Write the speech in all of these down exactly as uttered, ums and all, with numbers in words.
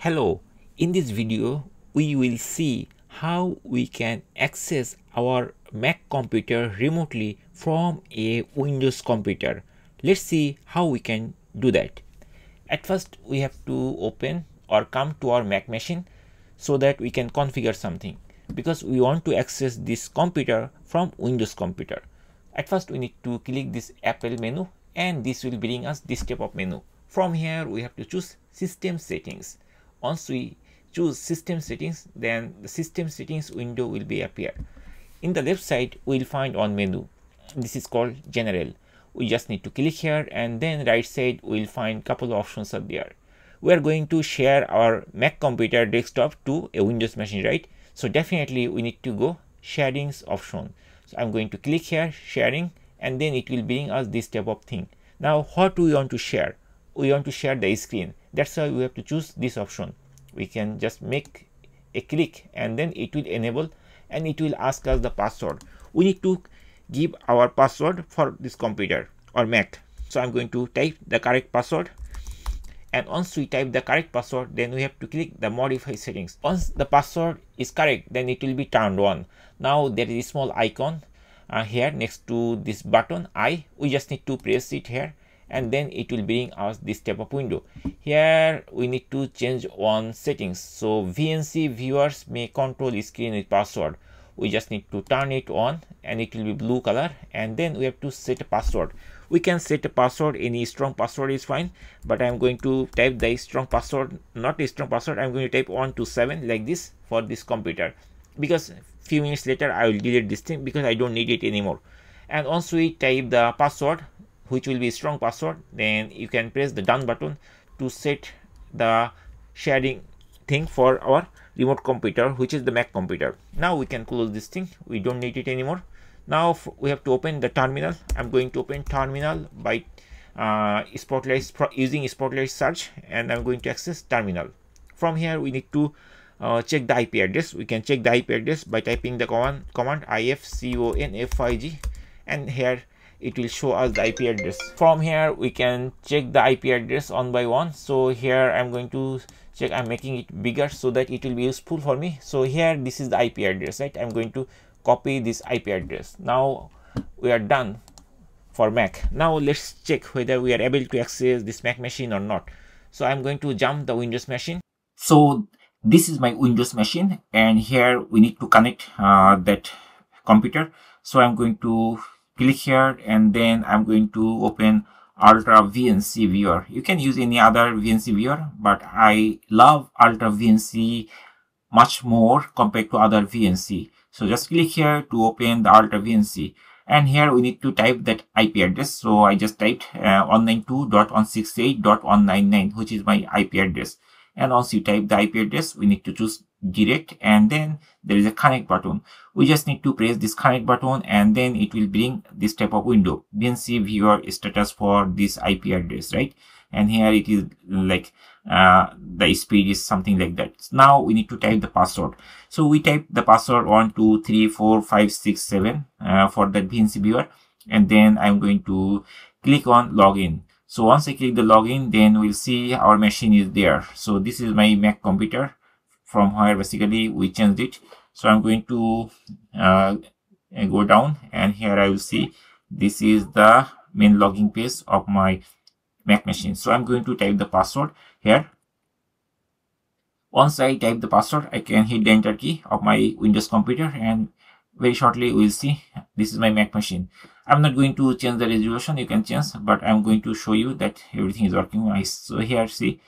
Hello, in this video we will see how we can access our Mac computer remotely from a Windows computer. Let's see how we can do that. At first we have to open or come to our Mac machine so that we can configure something, because we want to access this computer from Windows computer. At first we need to click this Apple menu and this will bring us this type of menu. From here we have to choose system settings. Once we choose system settings, then the system settings window will be appear. In the left side we will find one menu. This is called general. We just need to click here, and then right side we will find couple of options are there. We are going to share our Mac computer desktop to a Windows machine, right? So definitely we need to go sharings option. So I'm going to click here sharing, and then it will bring us this type of thing. Now what do we want to share? We want to share the screen. That's why we have to choose this option. We can just make a click and then it will enable and it will ask us the password. We need to give our password for this computer or Mac. So I'm going to type the correct password, and once we type the correct password, then we have to click the modify settings. Once the password is correct, then it will be turned on. Now there is a small icon uh, here next to this button I. We just need to press it here, and then it will bring us this type of window. Here we need to change one settings. So V N C viewers may control screen with password. We just need to turn it on and it will be blue color, and then we have to set a password. We can set a password, any strong password is fine, but I'm going to type the strong password, not a strong password, I'm going to type one two seven like this for this computer, because few minutes later I will delete this thing because I don't need it anymore. And once we type the password, which will be strong password, then you can press the down button to set the sharing thing for our remote computer, which is the Mac computer. Now we can close this thing, we don't need it anymore. Now we have to open the terminal. I'm going to open terminal by uh, Spotlight, using Spotlight search, and I'm going to access terminal. From here we need to uh, check the I P address. We can check the I P address by typing the command, command ifconfig, and here it will show us the I P address. From here we can check the I P address one by one. So here I'm going to check, I'm making it bigger so that it will be useful for me. So here this is the I P address, right? I'm going to copy this I P address. Now we are done for Mac. Now let's check whether we are able to access this Mac machine or not. So I'm going to jump the Windows machine. So this is my Windows machine, and here we need to connect uh, that computer. So I'm going to click here, and then I'm going to open Ultra V N C viewer. You can use any other V N C viewer, but I love Ultra V N C much more compared to other V N C. So just click here to open the Ultra V N C, and here we need to type that I P address. So I just typed uh, one ninety-two dot one sixty-eight dot one ninety-nine, which is my I P address. And once you type the I P address, we need to choose direct, and then there is a connect button. We just need to press this connect button, and then it will bring this type of window, V N C viewer status for this I P address, right? And here it is like uh, the speed is something like that. Now we need to type the password. So we type the password one two three four five six seven uh, for that V N C viewer, and then I'm going to click on login. So once I click the login, then we'll see our machine is there. So this is my Mac computer from where basically we changed it. So I'm going to uh, go down, and here I will see this is the main login page of my Mac machine. So I'm going to type the password here. Once I type the password, I can hit the enter key of my Windows computer, and very shortly we'll see this is my Mac machine. I'm not going to change the resolution, you can change, but I'm going to show you that everything is working nice. So here see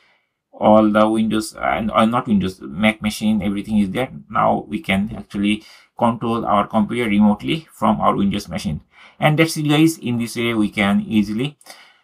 all the Windows and uh, not Windows, Mac machine, everything is there. Now we can actually control our computer remotely from our Windows machine. And that's it guys, in this way we can easily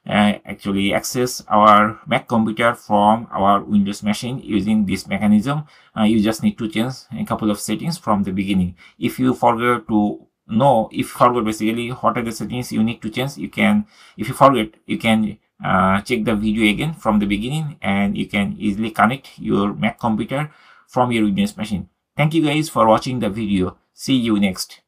uh, actually access our Mac computer from our Windows machine using this mechanism. Uh, you just need to change a couple of settings from the beginning. If you forget to know, if you forget basically what are the settings you need to change, you can, if you forget, you can Uh, check the video again from the beginning, and you can easily connect your Mac computer from your Windows machine. Thank you guys for watching the video. See you next.